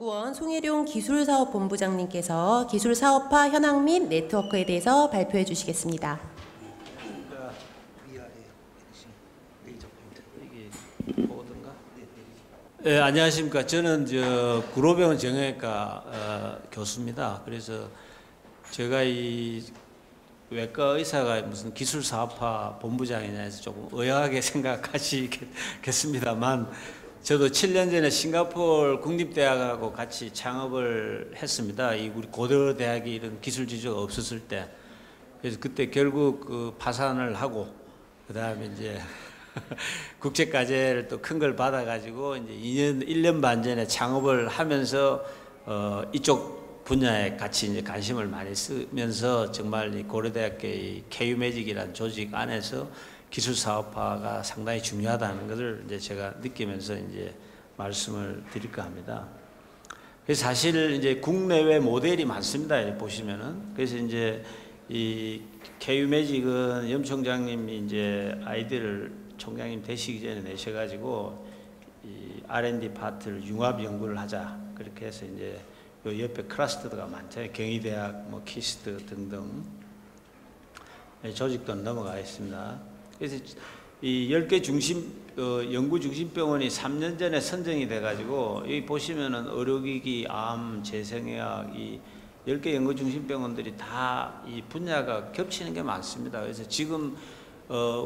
연구원 송해룡 기술사업본부장님께서 기술사업화 현황 및 네트워크에 대해서 발표해 주시겠습니다. 네, 안녕하십니까. 저는 구로병원 정형외과 교수입니다. 그래서 제가 이 외과 의사가 무슨 기술사업화 본부장이냐 해서 조금 의아하게 생각하시겠습니다만 저도 7년 전에 싱가포르 국립대학하고 같이 창업을 했습니다. 이 우리 고려대학이 이런 기술 지주가 없었을 때. 그래서 그때 결국 그 파산을 하고 그다음에 이제 국제과제를 또 큰 걸 받아가지고 이제 1년 반 전에 창업을 하면서 이쪽 분야에 같이 이제 관심을 많이 쓰면서 정말 이 고려대학교의 KU-MAGIC이라는 조직 안에서 기술 사업화가 상당히 중요하다는 것을 이제 제가 느끼면서 이제 말씀을 드릴까 합니다. 그래서 사실 이제 국내외 모델이 많습니다. 이제 보시면은. 그래서 이제 이 KU-MAGIC은 염 총장님이 이제 아이디어를 총장님 되시기 전에 내셔가지고 이 R&D 파트를 융합 연구를 하자. 그렇게 해서 이제 요 옆에 클러스터가 많잖아요. 경희대학, 뭐 KIST 등등 조직도 넘어가 있습니다. 그래서 이 10개 연구중심병원이 3년 전에 선정이 돼가지고 여기 보시면은 의료기기, 암, 재생의학 이 10개 연구중심병원들이 다 이 분야가 겹치는 게 많습니다. 그래서 지금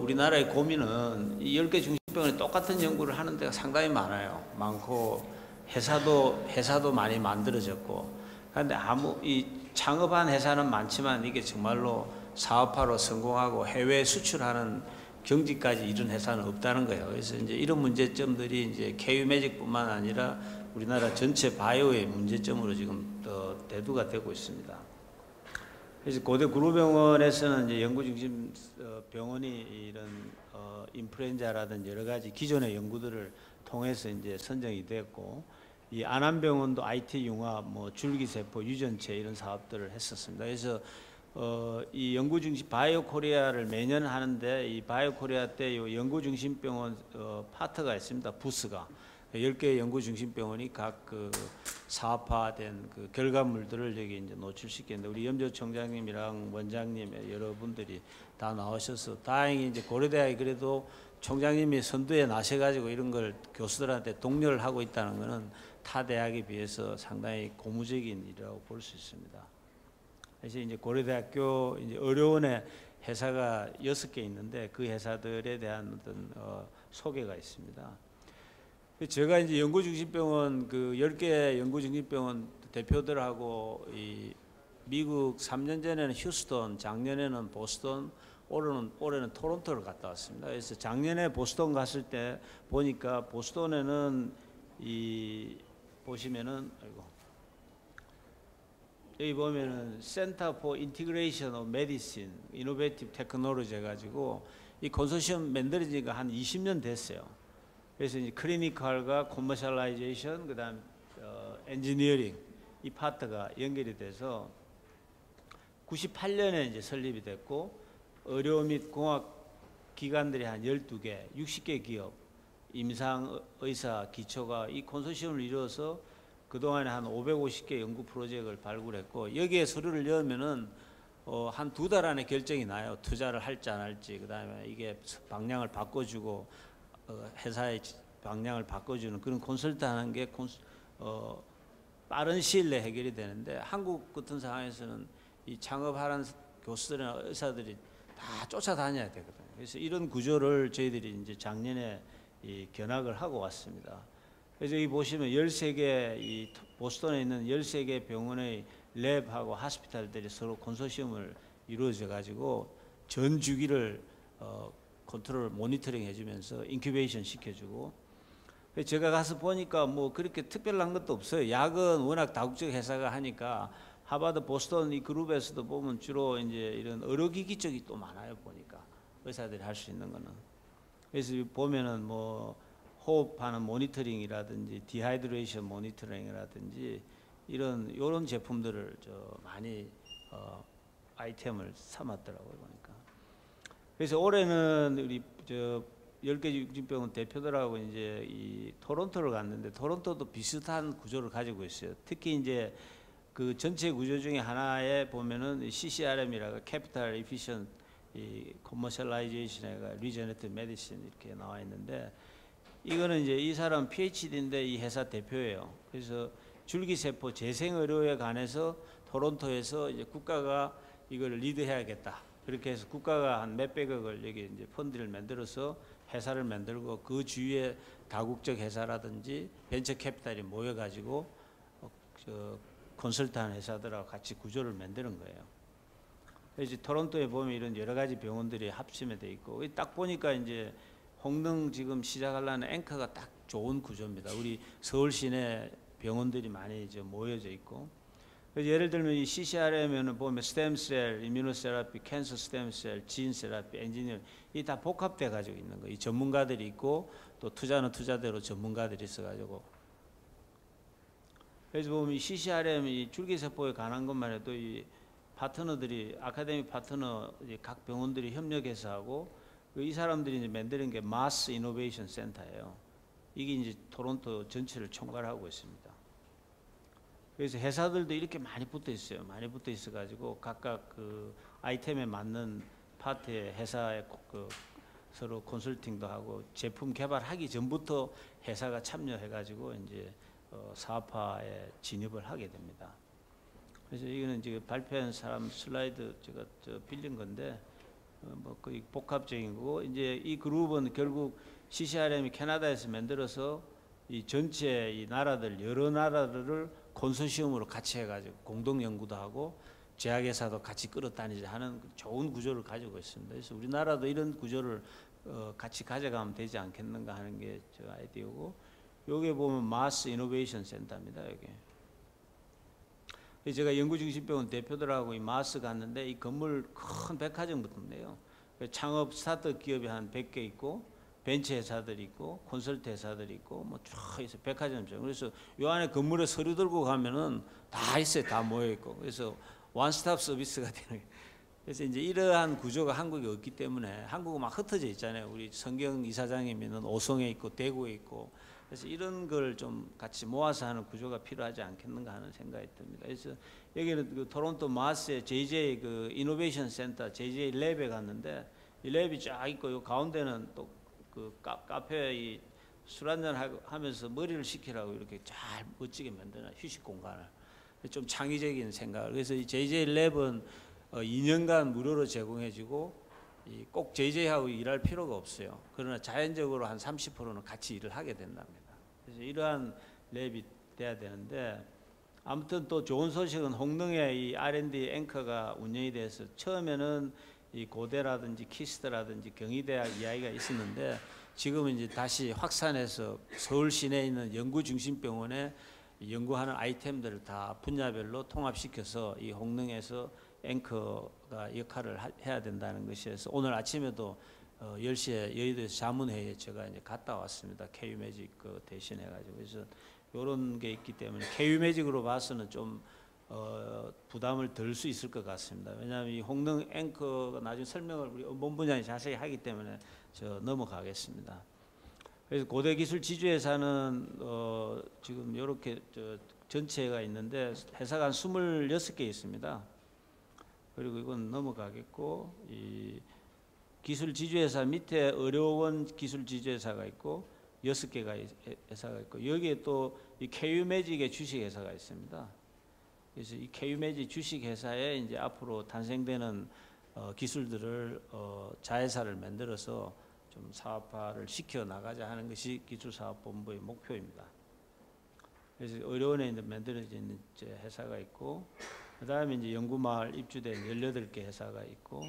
우리나라의 고민은 이 10개 중심병원이 똑같은 연구를 하는 데가 상당히 많아요. 많고 회사도 많이 만들어졌고 그런데 아무 이 창업한 회사는 많지만 이게 정말로 사업화로 성공하고 해외 수출하는 경지까지 이런 회사는 없다는 거예요. 그래서 이제 이런 문제점들이 이제 KU-MAGIC뿐만 아니라 우리나라 전체 바이오의 문제점으로 지금 더 대두가 되고 있습니다. 그래서 고대 구로병원에서는 이제 연구중심 병원이 이런 인플루엔자라든지 여러 가지 기존의 연구들을 통해서 이제 선정이 됐고 이 안암병원도 IT 융합, 뭐 줄기세포, 유전체 이런 사업들을 했었습니다. 그래서 이 연구중심 바이오 코리아를 매년 하는데 이 바이오 코리아 때 이 연구중심 병원 파트가 있습니다. 부스가 10개의 연구중심 병원이 각 그 사업화된 그 결과물들을 여기 이제 노출시켰는데 우리 염조 총장님이랑 원장님 여러분들이 다 나오셔서 다행히 이제 고려대학이 그래도 총장님이 선두에 나셔가지고 이런 걸 교수들한테 독려를 하고 있다는 것은 타 대학에 비해서 상당히 고무적인 일이라고 볼 수 있습니다. 그래서 이제 고려대학교 이제 의료원에 회사가 6개 있는데 그 회사들에 대한 어떤 소개가 있습니다. 제가 이제 연구중심병원 그 10개 연구중심병원 대표들하고 이 미국 3년 전에는 휴스턴, 작년에는 보스턴, 올해는 토론토를 갔다 왔습니다. 그래서 작년에 보스턴 갔을 때 보니까 보스턴에는 이 보시면은 아이고. 여기 보면은 Center for Integration of Medicine, Innovative Technology 해가지고 이 컨소시엄 만들어진 지가 한 20년 됐어요. 그래서 이제 클리니컬과 commercialization, 그다음 엔지니어링 이 파트가 연결이 돼서 98년에 이제 설립이 됐고 의료 및 공학 기관들이 한 12개, 60개 기업, 임상 의사 기초가 이 컨소시엄을 이루어서 그동안에 한 550개 연구 프로젝트를 발굴했고 여기에 서류를 넣으면은 한 2달 안에 결정이 나요. 투자를 할지 안 할지, 그다음에 이게 방향을 바꿔주고 회사의 방향을 바꿔주는 그런 컨설팅하는 게 빠른 시일 내에 해결이 되는데 한국 같은 상황에서는 이 창업하는 교수들이나 의사들이 다 쫓아다녀야 되거든요. 그래서 이런 구조를 저희들이 이제 작년에 이 견학을 하고 왔습니다. 그래서 여기 보시면 13개, 이 보스턴에 있는 13개 병원의 랩하고 하스피탈들이 서로 컨소시엄을 이루어져가지고 전 주기를 컨트롤, 모니터링 해주면서 인큐베이션 시켜주고 제가 가서 보니까 뭐 그렇게 특별한 것도 없어요. 약은 워낙 다국적 회사가 하니까 하버드, 보스턴 이 그룹에서도 보면 주로 이제 이런 의료기기 쪽이 또 많아요. 보니까 의사들이 할 수 있는 거는. 그래서 보면은 뭐 호흡하는 모니터링이라든지 디하이드레이션 모니터링이라든지 이런 제품들을 많이 아이템을 삼았더라고요. 보니까. 그래서 올해는 우리 10개 육진병원 대표들하고 이제 이 토론토를 갔는데, 토론토도 비슷한 구조를 가지고 있어요. 특히 이제 그 전체 구조 중에 하나에 보면은 CCRM이라고 Capital Efficient Commercialization에 Regenerative Medicine 이렇게 나와 있는데, 이거는 이제 이 사람 PhD인데 이 회사 대표예요. 그래서 줄기세포 재생의료에 관해서 토론토에서 이제 국가가 이걸 리드해야겠다. 그렇게 해서 국가가 한 몇백억을 여기 이제 펀드를 만들어서 회사를 만들고, 그 주위에 다국적 회사라든지 벤처 캐피탈이 모여가지고 컨설턴 회사들하고 같이 구조를 만드는 거예요. 그래서 토론토에 보면 이런 여러 가지 병원들이 합심이 돼 있고, 딱 보니까 이제 홍릉 지금 시작하려는 앵커가 딱 좋은 구조입니다. 우리 서울 시내 병원들이 많이 이제 모여져 있고. 예를 들면 이 CCRM에는 보면 스템셀, 이뮤노세라피, 캔서 스템셀, 지인세라피, 엔지니어 이 다 복합돼 가지고 있는 거예요. 이 전문가들이 있고 또 투자는 투자대로 전문가들이 있어가지고. 그래서 보면 이 CCRM 이 줄기세포에 관한 것만 해도 이 파트너들이 아카데미 파트너 각 병원들이 협력해서 하고, 이 사람들이 이제 만드는 게 마스 이노베이션 센터예요. 이게 이제 토론토 전체를 총괄하고 있습니다. 그래서 회사들도 이렇게 많이 붙어 있어요. 많이 붙어 있어가지고 각각 그 아이템에 맞는 파트의 회사에 그 서로 컨설팅도 하고, 제품 개발하기 전부터 회사가 참여해가지고 이제 사업화에 진입을 하게 됩니다. 그래서 이거는 지금 발표한 사람 슬라이드 제가 빌린 건데, 뭐 거의 복합적인 거고, 이제 이 그룹은 결국 CCRM이 캐나다에서 만들어서 이 전체 이 나라들 여러 나라들을 컨소시엄으로 같이 해가지고 공동 연구도 하고 제약회사도 같이 끌어다니자 하는 좋은 구조를 가지고 있습니다. 그래서 우리나라도 이런 구조를 같이 가져가면 되지 않겠는가 하는 게 저 아이디어고, 여기에 보면 마스 이노베이션 센터입니다. 여기 제가 연구중심병원 대표들하고 이 마스 갔는데, 이 건물 큰 백화점 붙은데요. 창업 스타트업 기업이 한 100개 있고, 벤처 회사들이 있고, 콘설트 회사들이 있고, 뭐 쫙 있어요. 백화점처럼. 그래서 요 안에 건물에 서류 들고 가면은 다 있어요. 다 모여있고. 그래서 원스톱 서비스가 되는 거예요. 그래서 이제 이러한 구조가 한국에 없기 때문에, 한국은 막 흩어져 있잖아요. 우리 성경 이사장님은 오송에 있고 대구에 있고. 그래서 이런 걸 좀 같이 모아서 하는 구조가 필요하지 않겠는가 하는 생각이 듭니다. 그래서 여기는 그 토론토 마스의 JJ 그 이노베이션 센터 JJ 랩에 갔는데, 이 랩이 쫙 있고, 요 가운데는 또 그 카페에 술 한잔 하면서 머리를 식히라고 이렇게 잘 멋지게 만드는 휴식 공간을, 좀 창의적인 생각을. 그래서 이 JJ 랩은 2년간 무료로 제공해주고, 꼭 JJ하고 일할 필요가 없어요. 그러나 자연적으로 한 30%는 같이 일을 하게 된답니다. 그래서 이러한 랩이 돼야 되는데, 아무튼 또 좋은 소식은 홍릉의 이 R&D 앵커가 운영이 돼서, 처음에는 이 고대라든지 키스트라든지 경희대학 이야기가 있었는데, 지금은 이제 다시 확산해서 서울 시내에 있는 연구중심병원에 연구하는 아이템들을 다 분야별로 통합시켜서 이 홍릉에서 앵커가 역할을 해야 된다는 것이어서, 오늘 아침에도 10시에 여의도에서 자문회의에 제가 이제 갔다 왔습니다. KU-MAGIC 대신해가지고. 그래서 이런 게 있기 때문에 KU-MAGIC으로 봐서는 좀 부담을 덜 수 있을 것 같습니다. 왜냐하면 이 홍릉 앵커가 나중에 설명을 우리 본부장이 자세히 하기 때문에 저 넘어가겠습니다. 그래서 고대기술지주회사는 지금 이렇게 전체가 있는데, 회사가 한 26개 있습니다. 그리고 이건 넘어가겠고, 이 기술지주회사 밑에 의료원 기술지주회사가 있고, 6개가 회사가 있고, 여기에 또 이 KU-MAGIC의 주식회사가 있습니다. 그래서 이 KU-MAGIC 주식회사에 이제 앞으로 탄생되는 기술들을 자회사를 만들어서 좀 사업화를 시켜 나가자 하는 것이 기술사업본부의 목표입니다. 그래서 의료원에 이제 만들어진 이제 회사가 있고, 그 다음에 이제 연구마을 입주된 18개 회사가 있고,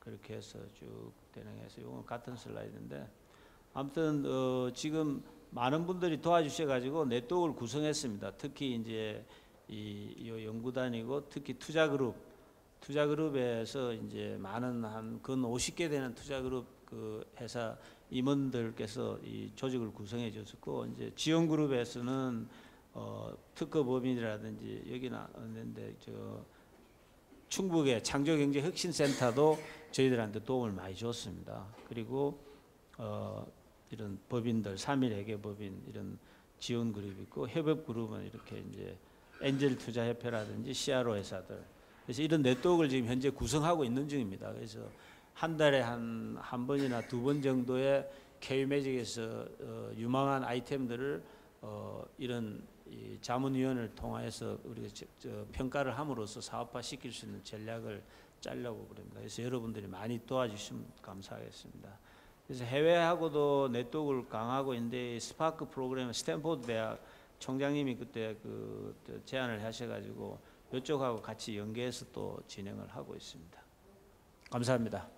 그렇게 해서 쭉 대응해서, 이건 같은 슬라이드인데, 아무튼 지금 많은 분들이 도와주셔가지고 네트워크를 구성했습니다. 특히 이제 이 연구단이고, 특히 투자그룹에서 이제 많은 한 근 50개 되는 투자그룹 그 회사 임원들께서 이 조직을 구성해 줬었고, 이제 지원그룹에서는 특허법인이라든지, 여기 나왔는데 저 충북의 창조경제혁신센터도 저희들한테 도움을 많이 줬습니다. 그리고 이런 법인들, 3일 회계법인 이런 지원 그룹이 있고, 협업 그룹은 이렇게 이제 엔젤 투자 협회라든지 CRO 회사들. 그래서 이런 네트워크를 지금 현재 구성하고 있는 중입니다. 그래서 한 달에 한 번이나 두 번 정도의 KU-MAGIC에서 유망한 아이템들을 이런 이 자문위원을 통해서 우리가 평가를 함으로써 사업화시킬 수 있는 전략을 짜려고 그럽니다. 그래서 여러분들이 많이 도와주시면 감사하겠습니다. 그래서 해외하고도 네트워크를 강화하고 있는데, 스파크 프로그램 스탠포드 대학 총장님이 그때 그 제안을 하셔가지고 이쪽하고 같이 연계해서 또 진행을 하고 있습니다. 감사합니다.